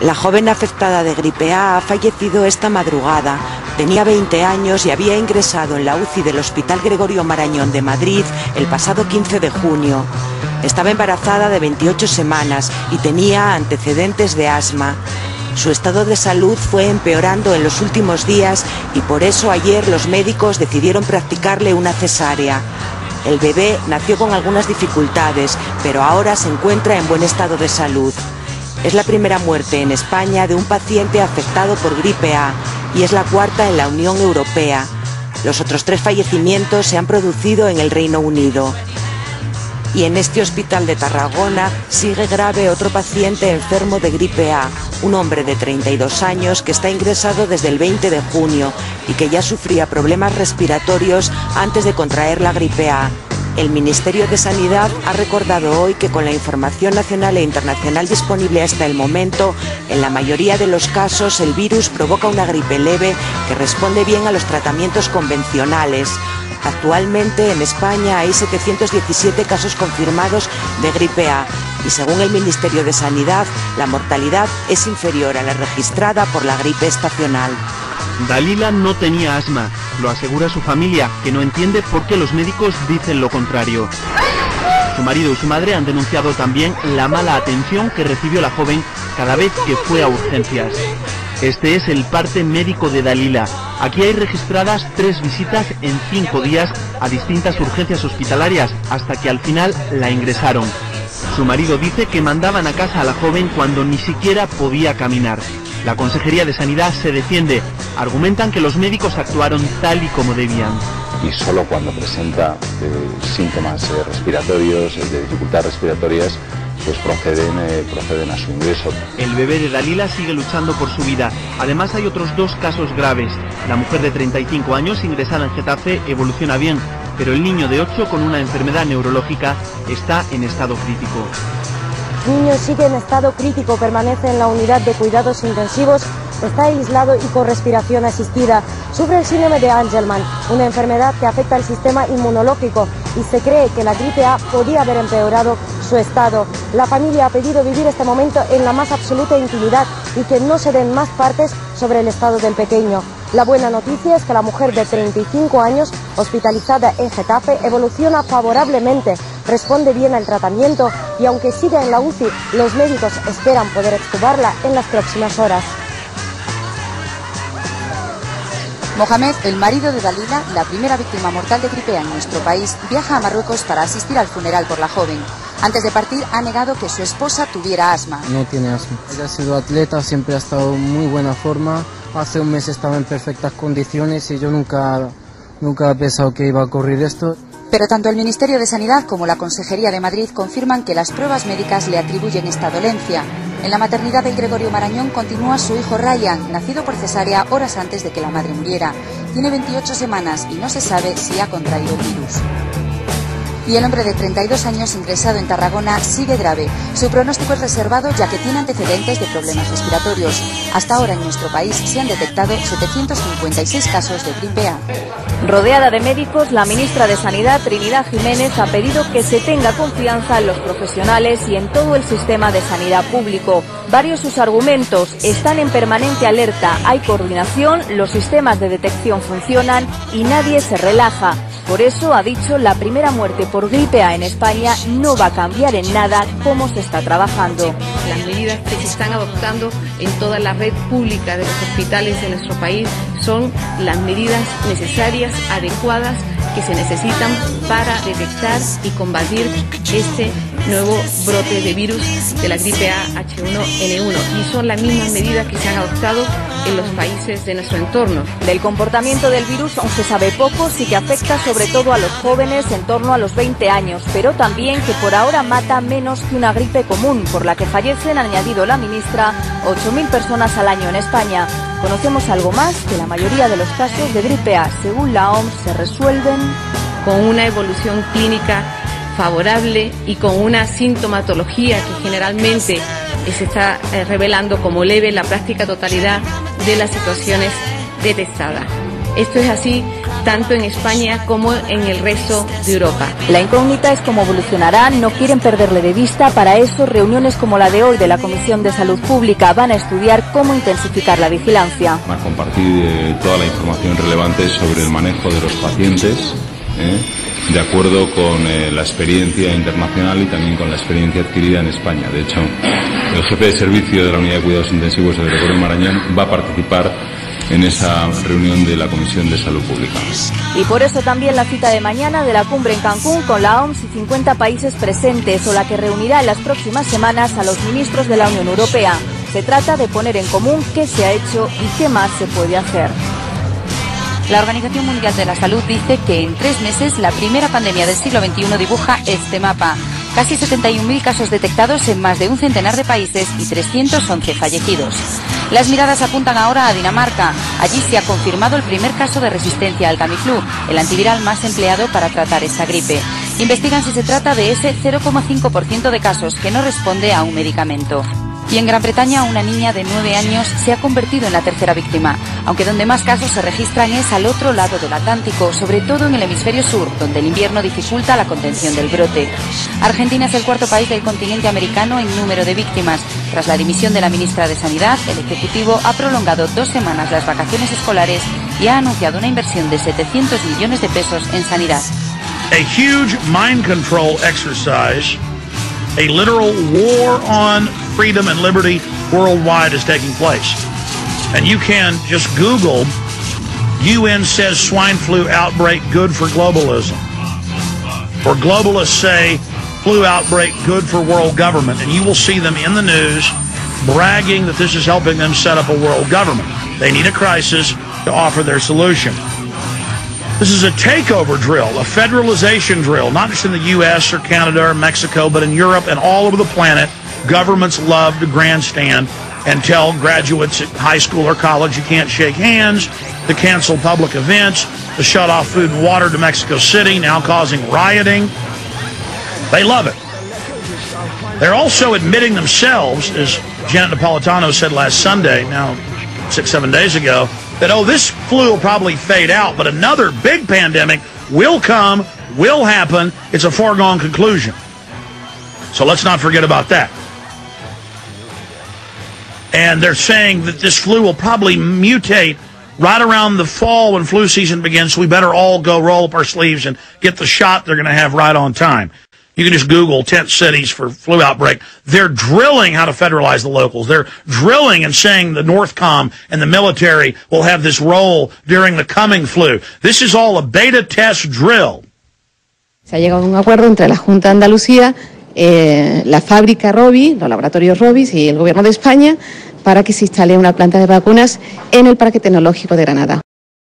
La joven afectada de gripe A ha fallecido esta madrugada. Tenía 20 años y había ingresado en la UCI del Hospital Gregorio Marañón de Madrid el pasado 15 de junio. Estaba embarazada de 28 semanas y tenía antecedentes de asma. Su estado de salud fue empeorando en los últimos días y por eso ayer los médicos decidieron practicarle una cesárea. El bebé nació con algunas dificultades, pero ahora se encuentra en buen estado de salud. Es la primera muerte en España de un paciente afectado por gripe A y es la cuarta en la Unión Europea. Los otros 3 fallecimientos se han producido en el Reino Unido. Y en este hospital de Tarragona sigue grave otro paciente enfermo de gripe A, un hombre de 32 años que está ingresado desde el 20 de junio y que ya sufría problemas respiratorios antes de contraer la gripe A. El Ministerio de Sanidad ha recordado hoy que con la información nacional e internacional disponible hasta el momento, en la mayoría de los casos el virus provoca una gripe leve que responde bien a los tratamientos convencionales. Actualmente en España hay 717 casos confirmados de gripe A y según el Ministerio de Sanidad, la mortalidad es inferior a la registrada por la gripe estacional. Dalila no tenía asma, lo asegura su familia, que no entiende por qué los médicos dicen lo contrario. Su marido y su madre han denunciado también la mala atención que recibió la joven cada vez que fue a urgencias. Este es el parte médico de Dalila. Aquí hay registradas 3 visitas en 5 días a distintas urgencias hospitalarias, hasta que al final la ingresaron. Su marido dice que mandaban a casa a la joven cuando ni siquiera podía caminar. La Consejería de Sanidad se defiende. Argumentan que los médicos actuaron tal y como debían. Y solo cuando presenta síntomas respiratorios, de dificultades respiratorias, pues proceden a su ingreso. El bebé de Dalila sigue luchando por su vida. Además hay otros 2 casos graves. La mujer de 35 años, ingresada en Getafe, evoluciona bien, pero el niño de 8 con una enfermedad neurológica está en estado crítico. El niño sigue en estado crítico, permanece en la unidad de cuidados intensivos, está aislado y con respiración asistida. Sufre el síndrome de Angelman, una enfermedad que afecta al sistema inmunológico y se cree que la gripe A podía haber empeorado su estado. La familia ha pedido vivir este momento en la más absoluta intimidad y que no se den más partes sobre el estado del pequeño. La buena noticia es que la mujer de 35 años, hospitalizada en Getafe, evoluciona favorablemente, responde bien al tratamiento y aunque siga en la UCI, los médicos esperan poder extubarla en las próximas horas. Mohamed, el marido de Dalila, la primera víctima mortal de gripe A en nuestro país, viaja a Marruecos para asistir al funeral por la joven. Antes de partir ha negado que su esposa tuviera asma. No tiene asma. Ella ha sido atleta, siempre ha estado en muy buena forma. Hace un mes estaba en perfectas condiciones y yo nunca he pensado que iba a ocurrir esto. Pero tanto el Ministerio de Sanidad como la Consejería de Madrid confirman que las pruebas médicas le atribuyen esta dolencia. En la maternidad del Gregorio Marañón continúa su hijo Ryan, nacido por cesárea horas antes de que la madre muriera. Tiene 28 semanas y no se sabe si ha contraído el virus. Y el hombre de 32 años ingresado en Tarragona sigue grave. Su pronóstico es reservado ya que tiene antecedentes de problemas respiratorios. Hasta ahora en nuestro país se han detectado 756 casos de gripe A. Rodeada de médicos, la ministra de Sanidad, Trinidad Jiménez, ha pedido que se tenga confianza en los profesionales y en todo el sistema de sanidad público. Varios sus argumentos: están en permanente alerta, hay coordinación, los sistemas de detección funcionan y nadie se relaja. Por eso, ha dicho, la primera muerte por gripe A en España no va a cambiar en nada cómo se está trabajando. Las medidas que se están adoptando en toda la red pública de los hospitales de nuestro país son las medidas necesarias, adecuadas, que se necesitan para detectar y combatir este nuevo brote de virus de la gripe A H1N1. Y son las mismas medidas que se han adoptado en los países de nuestro entorno. Del comportamiento del virus aún se sabe poco, sí que afecta sobre todo a los jóvenes en torno a los 20 años, pero también que por ahora mata menos que una gripe común, por la que fallecen, ha añadido la ministra, 8.000 personas al año en España. Conocemos algo más, que la mayoría de los casos de gripe A, según la OMS, se resuelven con una evolución clínica favorable y con una sintomatología que generalmente se está revelando como leve en la práctica totalidad de las situaciones detectadas. Esto es así tanto en España como en el resto de Europa. La incógnita es cómo evolucionará, no quieren perderle de vista. Para eso, reuniones como la de hoy de la Comisión de Salud Pública van a estudiar cómo intensificar la vigilancia. Van a compartir toda la información relevante sobre el manejo de los pacientes, de acuerdo con la experiencia internacional y también con la experiencia adquirida en España. De hecho, el jefe de servicio de la Unidad de Cuidados Intensivos de Gregorio Marañón va a participar en esa reunión de la Comisión de Salud Pública. Y por eso también la cita de mañana de la cumbre en Cancún con la OMS y 50 países presentes, o la que reunirá en las próximas semanas a los ministros de la Unión Europea. Se trata de poner en común qué se ha hecho y qué más se puede hacer. La Organización Mundial de la Salud dice que en 3 meses la primera pandemia del siglo XXI dibuja este mapa. Casi 71.000 casos detectados en más de 100 de países y 311 fallecidos. Las miradas apuntan ahora a Dinamarca. Allí se ha confirmado el primer caso de resistencia al Tamiflu, el antiviral más empleado para tratar esta gripe. Investigan si se trata de ese 0,5% de casos que no responde a un medicamento. Y en Gran Bretaña, una niña de 9 años se ha convertido en la tercera víctima, aunque donde más casos se registran es al otro lado del Atlántico, sobre todo en el hemisferio sur, donde el invierno dificulta la contención del brote. Argentina es el cuarto país del continente americano en número de víctimas. Tras la dimisión de la ministra de Sanidad, el Ejecutivo ha prolongado 2 semanas las vacaciones escolares y ha anunciado una inversión de 700 millones de pesos en sanidad. A huge mind control exercise. A literal war on freedom and liberty worldwide is taking place. And you can just Google, UN says swine flu outbreak good for globalism. Or globalists say flu outbreak good for world government. And you will see them in the news bragging that this is helping them set up a world government. They need a crisis to offer their solution. This is a takeover drill, a federalization drill, not just in the U.S. or Canada or Mexico, but in Europe and all over the planet. Governments love to grandstand and tell graduates at high school or college you can't shake hands, to cancel public events, to shut off food and water to Mexico City, now causing rioting. They love it. They're also admitting themselves, as Janet Napolitano said last Sunday, now 6-7 days ago, that, oh, this flu will probably fade out, but another big pandemic will come, will happen. It's a foregone conclusion. So let's not forget about that. And they're saying that this flu will probably mutate right around the fall when flu season begins, so we better all go roll up our sleeves and get the shot they're going to have right on time. You can just Google tent cities for flu outbreak. They're drilling how to federalize the locals. They're drilling and saying the NORTHCOM and the military will have this role during the coming flu. This is all a beta test drill. Se ha llegado a un acuerdo entre la Junta Andalucía, la fábrica Robi, los laboratorios Robi y el Gobierno de España para que se instale una planta de vacunas en el Parque Tecnológico de Granada.